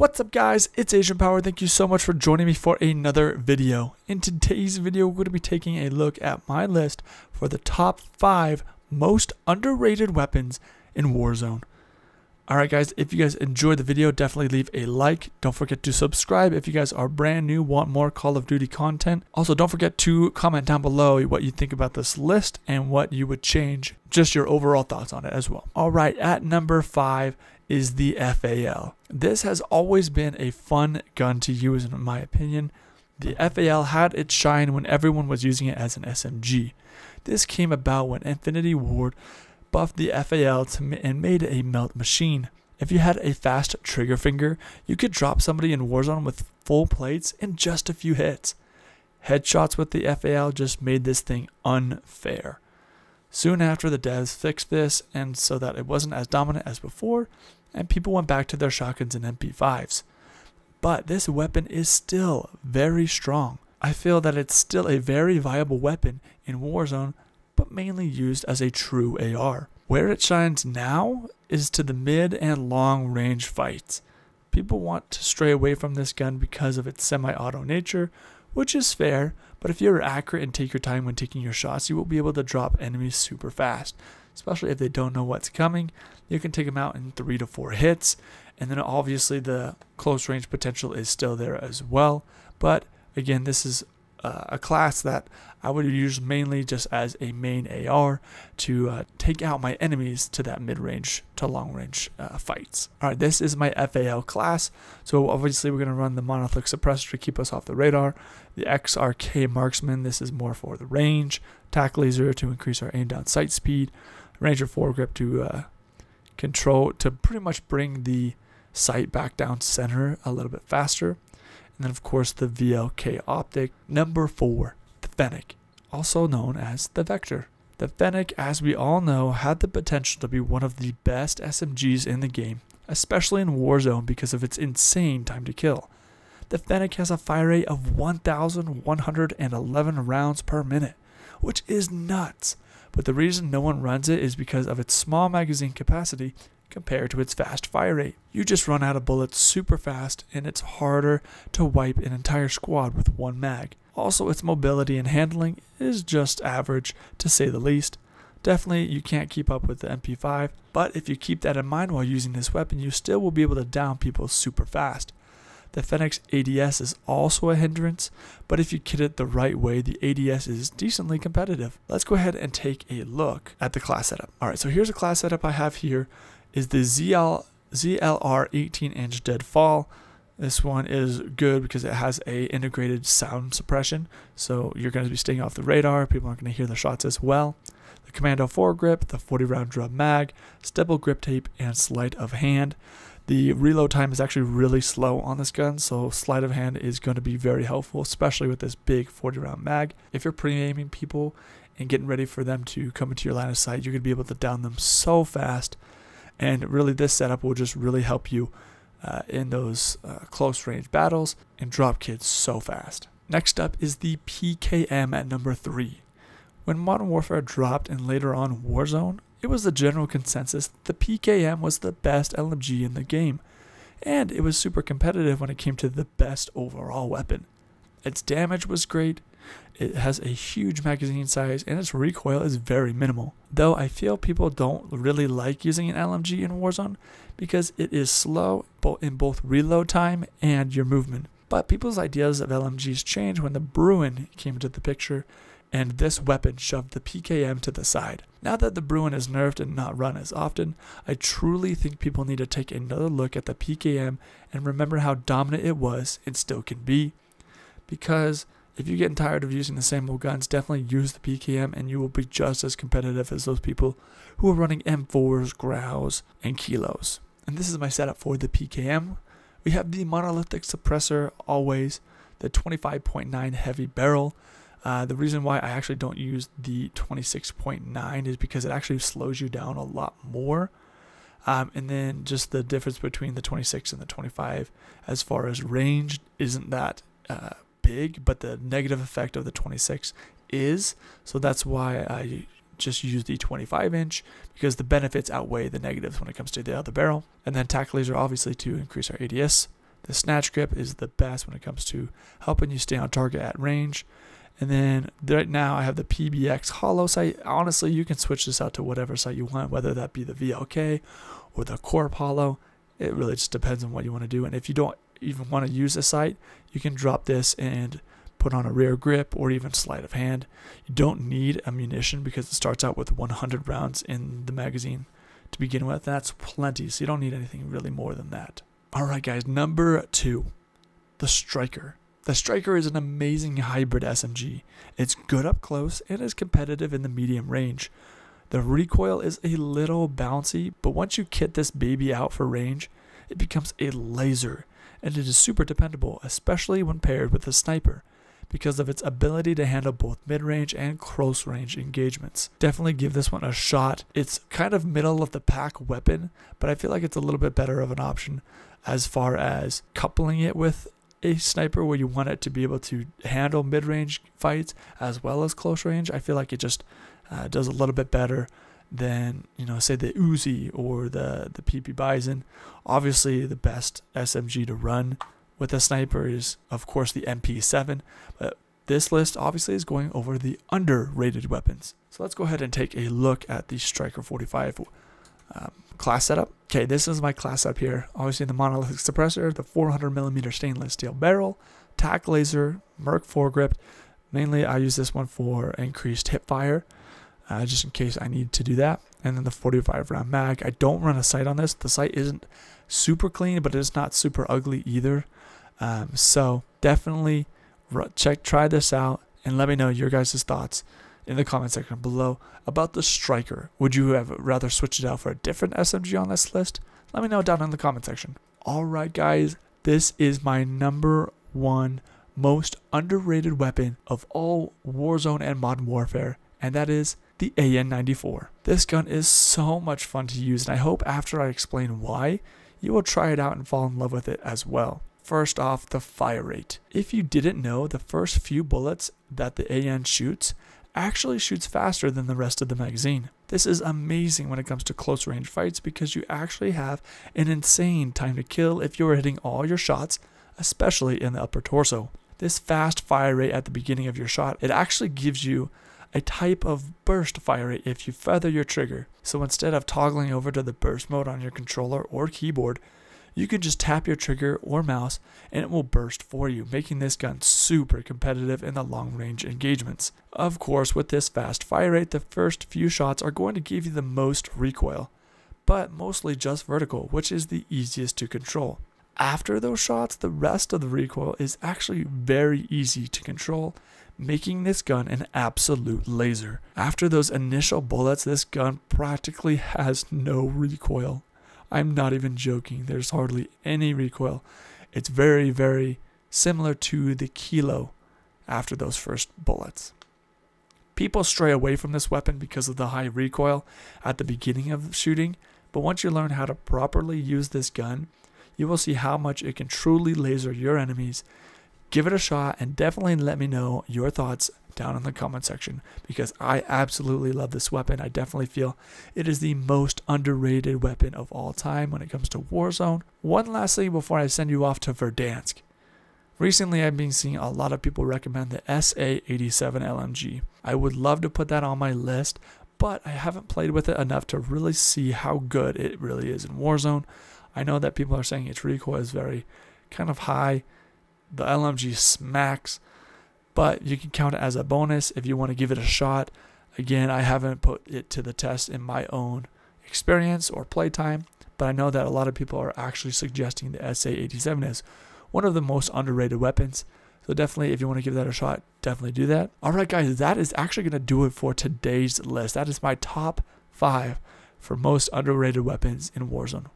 What's up guys, it's Asian Power. Thank you so much for joining me for another video. In today's video, we're going to be taking a look at my list for the top 5 most underrated weapons in Warzone. Alright guys, if you guys enjoyed the video, definitely leave a like. Don't forget to subscribe if you guys are brand new, want more Call of Duty content. Also, don't forget to comment down below what you think about this list and what you would change, just your overall thoughts on it as well. Alright, at number 5 is the FAL. This has always been a fun gun to use in my opinion. The FAL had its shine when everyone was using it as an SMG. This came about when Infinity Ward buffed the FAL and made it a melt machine. If you had a fast trigger finger, you could drop somebody in Warzone with full plates in just a few hits. Headshots with the FAL just made this thing unfair. Soon after, the devs fixed this and so that it wasn't as dominant as before, and people went back to their shotguns and MP5s. But this weapon is still very strong. I feel that it's still a very viable weapon in Warzone, but mainly used as a true AR. Where it shines now is to the mid and long range fights. People want to stray away from this gun because of its semi-auto nature, which is fair, but if you're accurate and take your time when taking your shots, you will be able to drop enemies super fast. Especially if they don't know what's coming, you can take them out in 3 to 4 hits, and then obviously the close range potential is still there as well. But again, this is a class that I would use mainly just as a main AR to take out my enemies to that mid-range to long-range fights. Alright, this is my FAL class, so obviously we're going to run the monolithic suppressor to keep us off the radar, the XRK marksman, this is more for the range, tac laser to increase our aim down sight speed, ranger foregrip to control to pretty much bring the sight back down center a little bit faster. And then of course the VLK optic. Number 4, the Fennec, also known as the Vector. The Fennec, as we all know, had the potential to be one of the best SMGs in the game, especially in Warzone because of its insane time to kill. The Fennec has a fire rate of 1,111 rounds per minute, which is nuts. But the reason no one runs it is because of its small magazine capacity compared to its fast fire rate. You just run out of bullets super fast, and it's harder to wipe an entire squad with one mag. Also, its mobility and handling is just average, to say the least. Definitely, you can't keep up with the MP5, but if you keep that in mind while using this weapon, you still will be able to down people super fast. The Fenix ADS is also a hindrance, but if you kit it the right way, the ADS is decently competitive. Let's go ahead and take a look at the class setup. Alright, so here's a class setup I have here. Is the ZLR 18-inch dead fall. This one is good because it has a integrated sound suppression, so you're going to be staying off the radar. People aren't going to hear the shots as well. The commando foregrip, the 40-round drum mag, stable grip tape, and sleight of hand. The reload time is actually really slow on this gun, so sleight of hand is going to be very helpful, especially with this big 40-round mag. If you're pre-aiming people and getting ready for them to come into your line of sight, you're going to be able to down them so fast. And really, this setup will just really help you in those close range battles and drop kids so fast. Next up is the PKM at number 3. When Modern Warfare dropped and later on Warzone, it was the general consensus that the PKM was the best LMG in the game, and it was super competitive when it came to the best overall weapon. Its damage was great, it has a huge magazine size, and its recoil is very minimal. Though I feel people don't really like using an LMG in Warzone because it is slow in both reload time and your movement. But people's ideas of LMGs changed when the Bruen came into the picture, and this weapon shoved the PKM to the side. Now that the Bruen is nerfed and not run as often, I truly think people need to take another look at the PKM and remember how dominant it was and still can be. Because if you're getting tired of using the same old guns, definitely use the PKM and you will be just as competitive as those people who are running M4s, Grows, and Kilos. And this is my setup for the PKM. We have the monolithic suppressor always, the 25.9 heavy barrel. The reason why I actually don't use the 26.9 is because it actually slows you down a lot more. And then just the difference between the 26 and the 25 as far as range isn't that big, but the negative effect of the 26 is, so that's why I just use the 25-inch, because the benefits outweigh the negatives when it comes to the other barrel. And then tac laser obviously to increase our ADS The snatch grip is the best when it comes to helping you stay on target at range. And then right now I have the PBX hollow sight. Honestly, you can switch this out to whatever sight you want, whether that be the VLK or the corp hollow. It really just depends on what you want to do. And if you don't even want to use a sight, you can drop this and put on a rear grip or even sleight of hand. You don't need ammunition because it starts out with 100 rounds in the magazine to begin with. That's plenty, so you don't need anything really more than that. All right, guys, number two, the Striker. The Striker is an amazing hybrid SMG. It's good up close and is competitive in the medium range. The recoil is a little bouncy, but once you kit this baby out for range, it becomes a laser, and it is super dependable, especially when paired with a sniper, because of its ability to handle both mid-range and close-range engagements. Definitely give this one a shot. It's kind of middle-of-the-pack weapon, but I feel like it's a little bit better of an option as far as coupling it with a sniper where you want it to be able to handle mid-range fights as well as close-range. I feel like it just does a little bit better than, you know, say the Uzi or the PP Bison. Obviously, the best SMG to run with a sniper is, of course, the MP7, but this list obviously is going over the underrated weapons. So let's go ahead and take a look at the Striker 45 class setup. Okay, this is my class setup here. Obviously, the monolithic suppressor, the 400mm stainless steel barrel, tack laser, Merc foregrip. Mainly, I use this one for increased hip fire, just in case I need to do that. And then the 45 round mag. I don't run a sight on this. The sight isn't super clean, but it's not super ugly either. So definitely try this out and let me know your guys' thoughts in the comment section below about the Striker. Would you have rather switched it out for a different SMG on this list? Let me know down in the comment section. All right, guys, this is my number one most underrated weapon of all Warzone and Modern Warfare, and that is the AN-94. This gun is so much fun to use, and I hope after I explain why, you will try it out and fall in love with it as well. First off, the fire rate. If you didn't know, the first few bullets that the AN shoots actually shoots faster than the rest of the magazine. This is amazing when it comes to close range fights because you actually have an insane time to kill if you're hitting all your shots, especially in the upper torso. This fast fire rate at the beginning of your shot, it actually gives you a type of burst fire rate if you feather your trigger. So instead of toggling over to the burst mode on your controller or keyboard, you can just tap your trigger or mouse and it will burst for you, making this gun super competitive in the long range engagements. Of course, with this fast fire rate, the first few shots are going to give you the most recoil, but mostly just vertical, which is the easiest to control. After those shots, the rest of the recoil is actually very easy to control, making this gun an absolute laser. After those initial bullets, this gun practically has no recoil. I'm not even joking, there's hardly any recoil. It's very, very similar to the Kilo after those first bullets. People stray away from this weapon because of the high recoil at the beginning of shooting, but once you learn how to properly use this gun, you will see how much it can truly laser your enemies. Give it a shot and definitely let me know your thoughts down in the comment section because I absolutely love this weapon. I definitely feel it is the most underrated weapon of all time when it comes to Warzone. One last thing before I send you off to Verdansk. Recently, I've been seeing a lot of people recommend the SA-87 LMG. I would love to put that on my list, but I haven't played with it enough to really see how good it really is in Warzone. I know that people are saying its recoil is very kind of high. The LMG smacks, but you can count it as a bonus if you want to give it a shot. Again, I haven't put it to the test in my own experience or playtime, but I know that a lot of people are actually suggesting the SA-87 is one of the most underrated weapons. So definitely, if you want to give that a shot, definitely do that. All right, guys, that is actually going to do it for today's list. That is my top 5 for most underrated weapons in Warzone.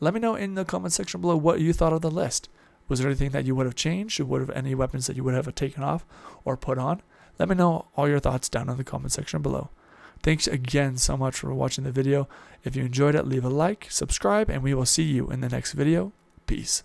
Let me know in the comment section below what you thought of the list. Was there anything that you would have changed? Would have any weapons that you would have taken off or put on? Let me know all your thoughts down in the comment section below. Thanks again so much for watching the video. If you enjoyed it, leave a like, subscribe, and we will see you in the next video. Peace.